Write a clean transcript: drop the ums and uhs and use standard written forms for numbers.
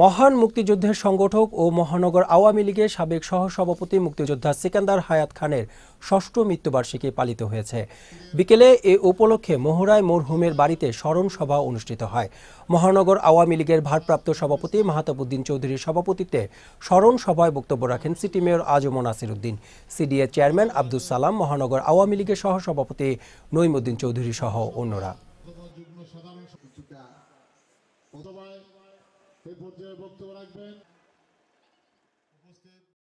মহান মুক্তিযুদ্ধের সংগঠক ও মহানগর আওয়ামী লীগের সাবেক সহসভাপতি মুক্তিযোদ্ধা সেকান্দর হায়াত খানের ষষ্ঠ মৃত্যুবার্ষিকী পালিত হয়েছে। বিকেলে এ উপলক্ষে মোহরায় মরহুমের বাড়িতে স্মরণ সভা অনুষ্ঠিত হয়। মহানগর আওয়ামী লীগের ভারপ্রাপ্ত সভাপতি মাহতাব উদ্দিন চৌধুরীর সভাপতিত্বে স্মরণ সভায় বক্তব্য রাখেন city mayor A J M Nasir Uddin, CDA chairman Abdus Salam, মহানগর আওয়ামী লীগের সহসভাপতি Naim Uddin Chowdhury সহ অন্যরা। এই পর্যায়ে বক্তব্য রাখবেন।